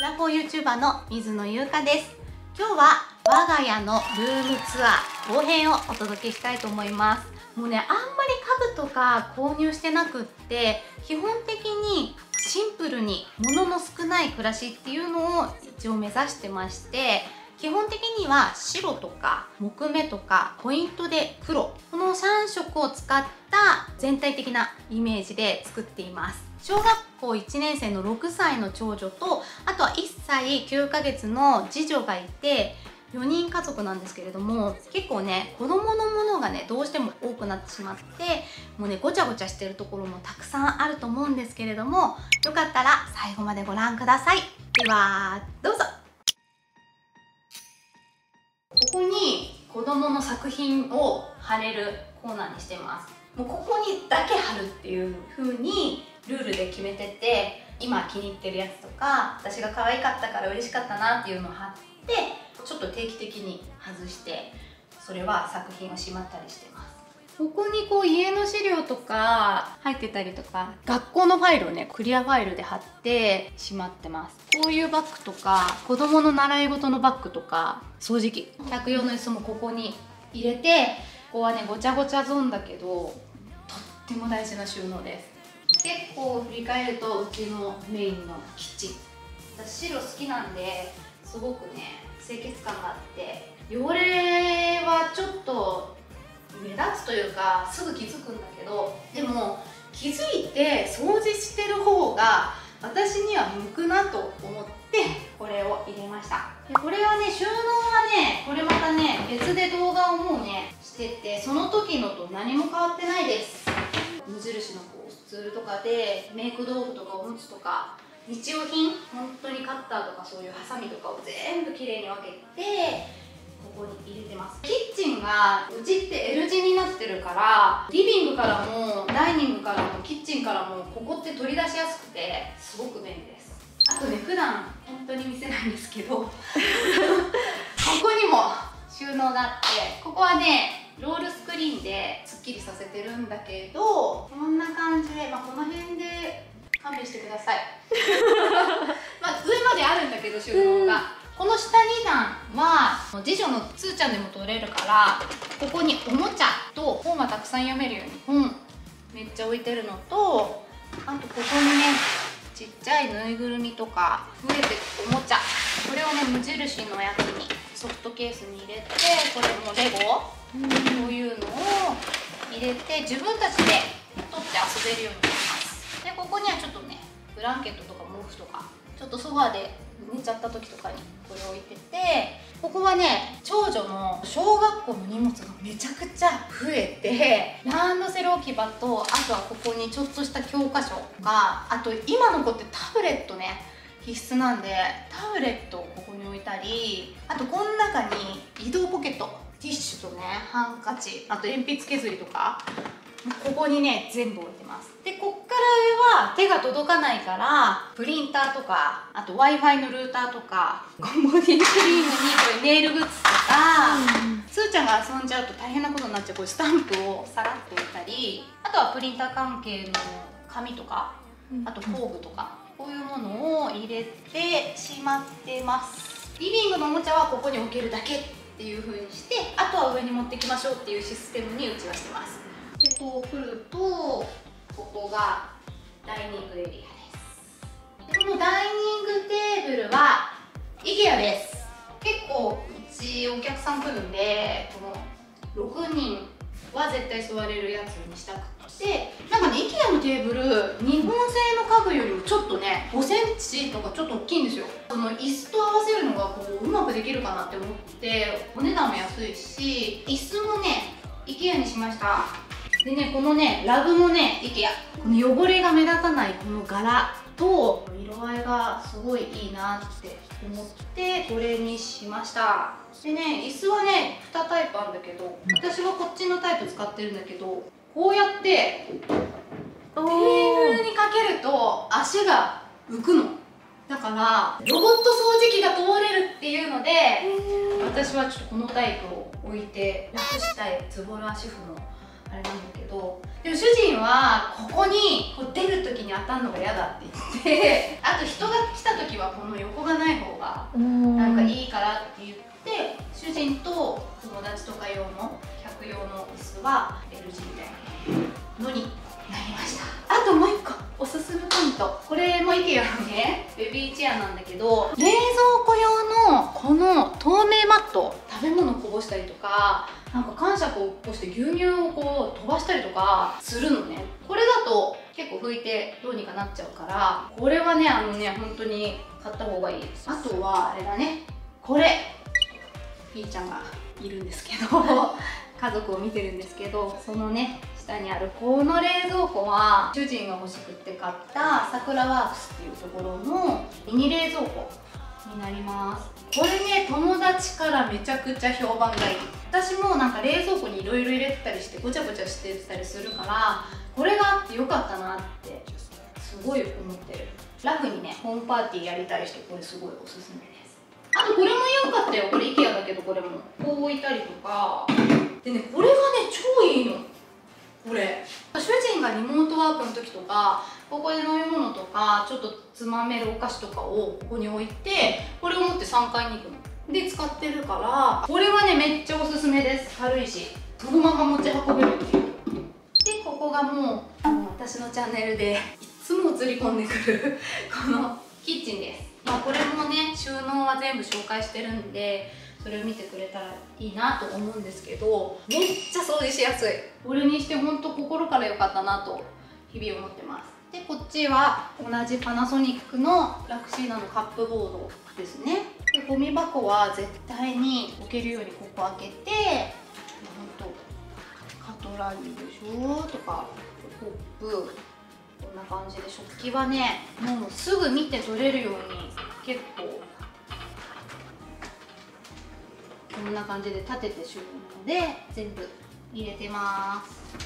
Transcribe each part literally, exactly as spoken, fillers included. ラコ ユーチューバー の水野優香です。今日は我が家のルームツアー後編をお届けしたいと思います。もうね、あんまり家具とか購入してなくって、基本的にシンプルに物の少ない暮らしっていうのを一応目指してまして、基本的には白とか木目とかポイントで黒、このさんしょくを使った全体的なイメージで作っています。小学校いちねんせいのろくさいの長女と、あとはいっさいきゅうかげつの次女がいて、よにんかぞくなんですけれども、結構ね、子供のものがねどうしても多くなってしまって、もうねごちゃごちゃしてるところもたくさんあると思うんですけれども、よかったら最後までご覧ください。ではどうぞ。ここに子供の作品を貼れるコーナーにしてます。もうここにだけ貼るっていう風にルールで決めてて、今気に入ってるやつとか私が可愛かったから嬉しかったなっていうのを貼って、ちょっと定期的に外して、それは作品をしまったりしてます。ここにこう家の資料とか入ってたりとか、学校のファイルをねクリアファイルで貼ってしまってます。こういうバッグとか子どもの習い事のバッグとか、掃除機客用の椅子もここに入れて、ここはねごちゃごちゃゾーンだけどとっても大事な収納です。で、こう振り返るとうちのメインのキッチン、私白好きなんですごくね清潔感があって、汚れはちょっと目立つというかすぐ気づくんだけど、でも気づいて掃除してる方が私には向くなと思って、これを入れました。でこれはね収納はね、これまたね別で動画をもうねしてて、その時のと何も変わってないです。無印のこうツールとかでメイク道具とかおむつとか日用品、本当にカッターとかそういうハサミとかを全部きれいに分けてここに入れてます。キッチンがうちって エルじになってるから、リビングからもダイニングからもキッチンからもここって取り出しやすくてすごく便利です。あとね、普段本当に見せないんですけどここにも収納があって、ここはねロールスクリーンですっきりさせてるんだけど、こんな感じで、まあ、この辺で勘弁してくださいまあ上まであるんだけど収納が。この下にだんは次女のつーちゃんでも取れるから、ここにおもちゃと本がたくさん読めるように本めっちゃ置いてるのと、あとここにねちっちゃいぬいぐるみとか増えてるおもちゃ、これをね無印のやつにソフトケースに入れて、これもレゴというのを入れて自分たちで取って遊べるようにします。でここにはちょっとねブランケットとか毛布とか、ちょっとソファーで寝ちゃった時とかにこれ置いてて、ここはね長女の小学校の荷物がめちゃくちゃ増えて、ランドセル置き場と、あとはここにちょっとした教科書とか、あと今の子ってタブレットね必須なんで、タブレットをここに置いたり、あとこの中に移動ポケット、ティッシュとねハンカチ、あと鉛筆削りとか。ここにね全部置いてます。でこっから上は手が届かないから、プリンターとか、あと ワイファイ のルーターとか、ゴムボディクリームにこれネイルグッズとか、うん、つーちゃんが遊んじゃうと大変なことになっちゃう、こういうスタンプをさらっと置いたり、あとはプリンター関係の紙とか、あと工具とか、こういうものを入れてしまってます。リビングのおもちゃはここに置けるだけっていう風にして、あとは上に持ってきましょうっていうシステムにうちはしてます。でこう来ると、ここがダイニングエリアです。でこのダイニングテーブルは イケア です。結構うちお客さん来るんで、このろくにんは絶対座れるやつにしたくて、なんかね イケア のテーブル、日本製の家具よりちょっとねごセンチとかちょっと大きいんですよ。その椅子と合わせるのがこううまくできるかなって思って、お値段も安いし、椅子もね イケア にしました。でね、このねラブもね イケア、 この汚れが目立たないこの柄と色合いがすごいいいなって思って、これにしました。でね、椅子はねにタイプあるんだけど、私はこっちのタイプ使ってるんだけど、こうやってテーブルにかけると足が浮くのだから、ロボット掃除機が通れるっていうので、私はちょっとこのタイプを置いて楽したい、ズボラ主婦のあれなんだけど、でも主人はここにこう出る時に当たるのが嫌だって言ってあと人が来た時りはこの横がない方がなんかいいからって言って、主人と友達とか用の客用の椅子は エルジー みたいなのになりました。あともう一個おすすめポイント、これも IKEA のねベビーチェアなんだけど、冷蔵庫用のこの透明マット、食べ物をこぼしたりとかなんか癇癪を起こして牛乳をこう飛ばしたりとかするのね。これだと結構拭いてどうにかなっちゃうから、これはねあのね本当に買った方がいいです。あとはあれだね、これピーちゃんがいるんですけど家族を見てるんですけど、そのね下にあるこの冷蔵庫は主人が欲しくって買ったさくらワークスっていうところのミニ冷蔵庫になります。これね友達からめちゃくちゃ評判がいい。私もなんか冷蔵庫にいろいろ入れてたりしてごちゃごちゃしてたりするから、これがあってよかったなってすごい思ってる。ラフにねホームパーティーやりたい人、これすごいおすすめです。あとこれも良かったよ、これ IKEA だけど、これもこう置いたりとかでね、これがね超いいの。これ主人がリモートワークの時とか、ここで飲み物とかちょっとつまめるお菓子とかをここに置いて、これを持ってさんがいに行くので使ってるから、これはねめっちゃおすすめです。軽いしそのまま持ち運べるっていう。でここがもうあの私のチャンネルでいつも映り込んでくるこのキッチンです。まあ、これもね収納は全部紹介してるんで、それを見てくれたらいいなと思うんですけど、めっちゃ掃除しやすい。これにしてほんと心から良かったなと日々思ってます。でこっちは同じパナソニックのラクシーナのカップボードですね。でゴミ箱は絶対に置けるようにここ開けて、ほんとカトラリーでしょとかコップ、こんな感じで食器はねもうすぐ見て取れるように結構こんな感じで立てて収納で全部入れてます。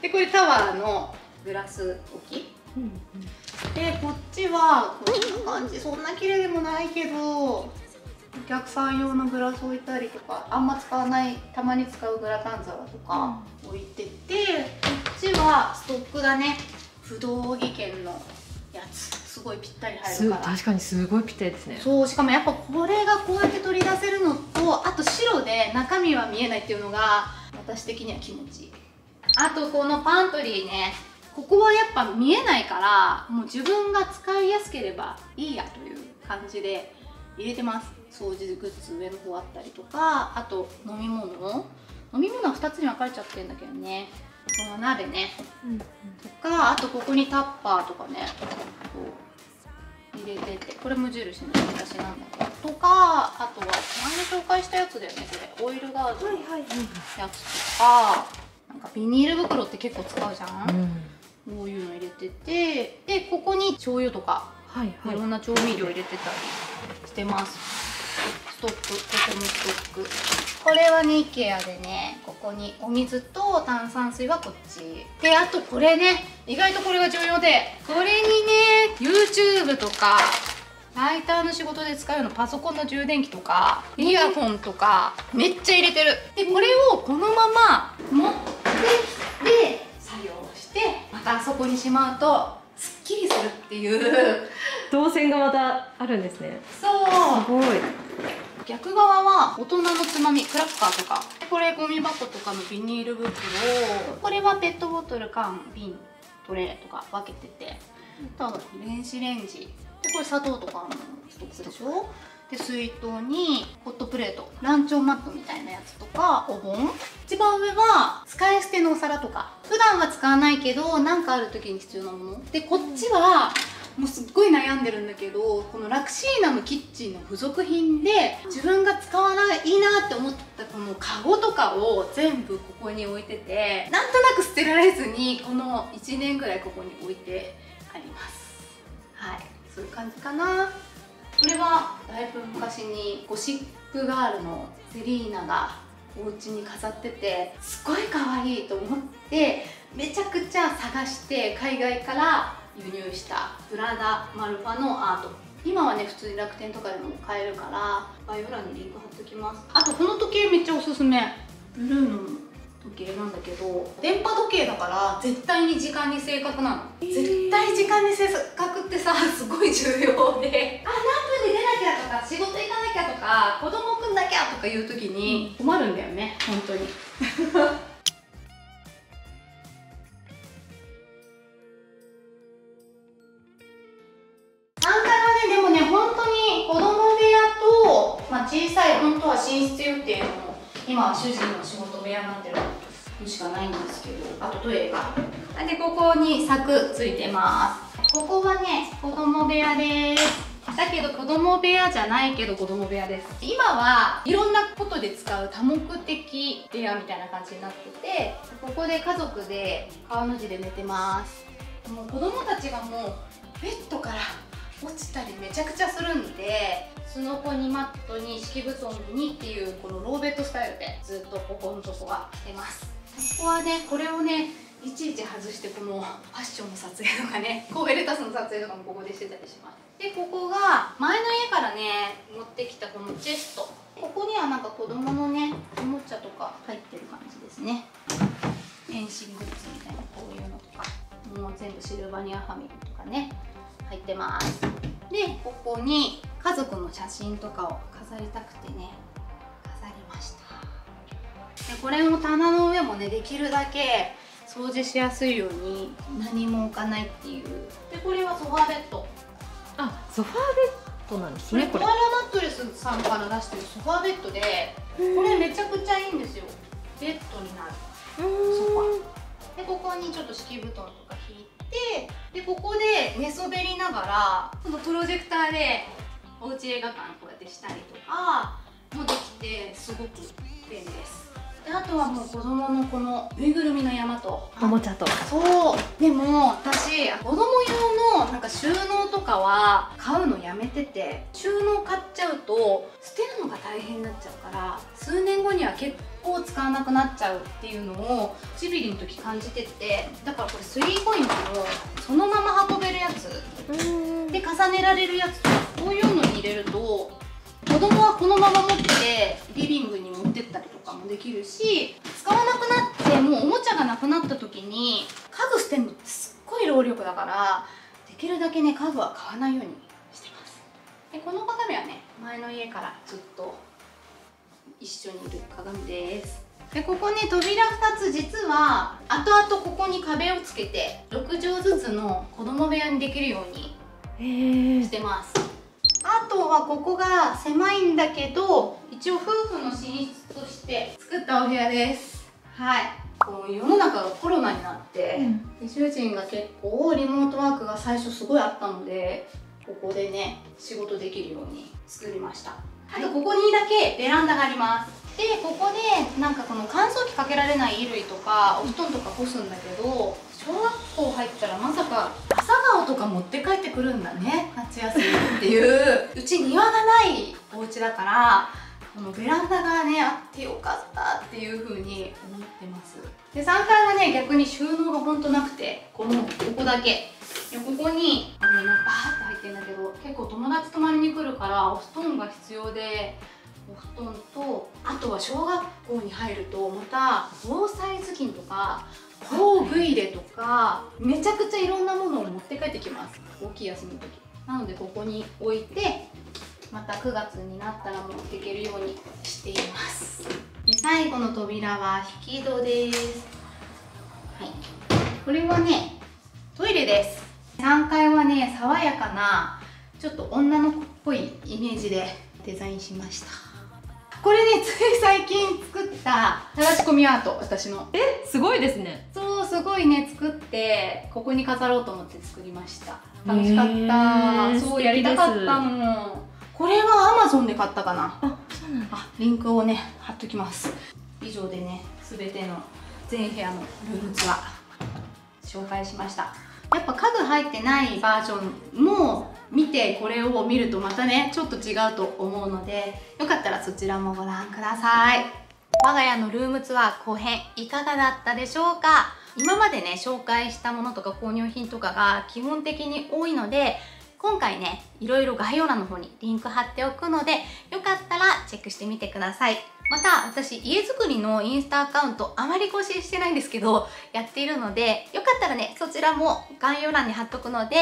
でこれタワーのグラス置き、うんうん、でこっちはこんな感じ、そんな綺麗でもないけどお客さん用のグラス置いたりとか、あんま使わない、たまに使うグラタン皿とか置いてて、こっちはストックだね、不動技研のやつすごいぴったり入るから。確かにすごいぴったりですね。そう、しかもやっぱこれがこうやって取り出せるのと、あと白で中身は見えないっていうのが私的には気持ちいい。あとこのパントリーね、ここはやっぱ見えないからもう自分が使いやすければいいやという感じで入れてます。掃除グッズ上の方あったりとか、あと飲み物も、飲み物はふたつに分かれちゃってるんだけどね、この鍋ね、うんうん、とか、あとここにタッパーとかね入れてて、これ無印の私なんだけどとか、あとは前に紹介したやつだよねこれ、オイルガードのやつとか、なんかビニール袋って結構使うじゃん、うん、こういうの入れてて、でここに醤油とか、はいはい、いろんな調味料入れてたりしてます。ストック、ここにストック、これはね IKEA でね、ここにお水と炭酸水はこっちで、あとこれね意外とこれが重要で、これにね YouTube とかライターの仕事で使うの、パソコンの充電器とかイヤホンとかめっちゃ入れてる。でこれをこのまま持ってきて作業してまたあそこにしまうとすっきりするっていう動線がまたあるんですね。そうすごい。逆側は大人のつまみ、クラッカーとか、これゴミ箱とかのビニール袋、これはペットボトル、缶、瓶、トレーとか分けてて、あと電子レンジで、これ砂糖とかのストックでしょ。で水筒にホットプレート、ランチョンマットみたいなやつとか、お盆、一番上は使い捨てのお皿とか、普段は使わないけど何かある時に必要なもので、こっちはもうすっごい悩んでるんだけど、このラクシーナのキッチンの付属品で自分が使わないいなって思ったこのカゴとかを全部ここに置いてて、なんとなく捨てられずにこのいちねんぐらいここに置いてあります。はい、そういう感じかな。これはだいぶ昔にゴシックガールのセリーナがお家に飾ってて、すごい可愛いと思ってめちゃくちゃ探して、海外から輸入したプラダマルファのアート、今はね普通に楽天とかでも買えるから概要欄にリンク貼っときます。あとこの時計めっちゃおすすめ、ブルーノの時計なんだけど、電波時計だから絶対に時間に正確なの、えー、絶対時間に正確ってさすごい重要であ、何分で出なきゃとか仕事行かなきゃとか子供くんなきゃとかいう時に困るんだよね、うん、本当に小さい、本当は寝室予定の今は主人の仕事部屋になってるのしかないんですけど、あとトイレがで、ここに柵ついてます。ここはね子供部屋です。だけど子供部屋じゃないけど子供部屋です。今はいろんなことで使う多目的部屋みたいな感じになってて、ここで家族で川の字で寝てます。もう子供たちがもうベッドから落ちたりめちゃくちゃするんで、すのこにマットに敷布団にっていうこのローベッドスタイルでずっとここのとこは着てます。ここはねこれをねいちいち外して、このファッションの撮影とかね、神戸レタスの撮影とかもここでしてたりします。でここが前の家からね持ってきたこのチェスト、ここにはなんか子供のねおもちゃとか入ってる感じですね。変身グッズみたいなこういうのとかもう全部シルバニアファミリーとかね入ってます。でここに家族の写真とかを飾りたくてね飾りました。でこれも棚の上もねできるだけ掃除しやすいように何も置かないっていう。でこれはソファーベッド、あソファーベッドなんですね。これコアラマットレスさんから出してるソファーベッドで、これめちゃくちゃいいんですよ。ベッドになるソファーで、ここにちょっと敷布団とか引いて、でここで寝そべりながらこのプロジェクターでおうち映画館こうやってしたりとかもできてすごく便利です。であとはもう子供のこのぬいぐるみの山とおもちゃと、そうでも私子供用のなんか収納とかは買うのやめてて、収納買っちゃうと捨てるのが大変になっちゃうから数年後には結構使わなくなっちゃうっていうのをちびりの時感じてて、だからこれスリーコインズをそのまま運べるやつで重ねられるやつとかこういうのに入れると子供はこのまま持ってリビングに持ってったりとかもできるし、使わなくなってもうおもちゃがなくなった時に家具捨てるのってすっごい労力だから、できるだけね家具は買わないようにしてます。でこの鏡はね前の家からずっと一緒にいる鏡です。でここね扉ふたつ実は後々ここに壁をつけてろくじょうずつの子供部屋にできるようにしてます。あとはここが狭いんだけど一応夫婦の寝室として作ったお部屋です。はい、こう世の中がコロナになって、うん、主人が結構リモートワークが最初すごいあったのでここでね仕事できるように作りました。あとここにだけベランダがあります。でここでなんかこの乾燥機かけられない衣類とかお布団とか干すんだけど、小学校入ったらまさか朝顔とか持って帰ってくるんだね夏休みっていう うち庭がないお家だからこのベランダがねあってよかったっていう風に思ってます。でさんがいはね逆に収納がほんとなくてこのここだけで、ここにあの今バーって入ってるんだけど、結構友達泊まりに来るからお布団が必要で。お布団と、あとは小学校に入るとまた防災頭巾とか工具入れとかめちゃくちゃいろんなものを持って帰ってきます大きい休みの時。なのでここに置いてまたくがつになったら持っていけるようにしています。で最後の扉は引き戸です。はい、これはねトイレです。さんがいはね爽やかなちょっと女の子っぽいイメージでデザインしました。これね、つい最近作ったたらし込みアート、私の。え、すごいですね。そう、すごいね、作ってここに飾ろうと思って作りました。楽しかった。そう、やりたかったの。これは アマゾン で買ったかな。あ、そうなんだ。リンクをね、貼っときます。以上でね、すべての全部屋のルームツアー紹介しました。やっぱ家具入ってないバージョンも見て、これを見るとまたねちょっと違うと思うので、よかったらそちらもご覧ください。我が家のルームツアー後編いかがだったでしょうか。今までね紹介したものとか購入品とかが基本的に多いので、今回ねいろいろ概要欄の方にリンク貼っておくので、よかったらチェックしてみてください。また私家づくりのインスタアカウントあまり更新してないんですけどやっているので、よかったらねそちらも概要欄に貼っとくので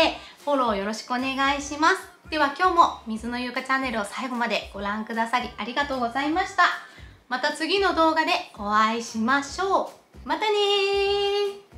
フォローよろしくお願いします。では今日も水のゆうかチャンネルを最後までご覧くださりありがとうございました。また次の動画でお会いしましょう。またねー。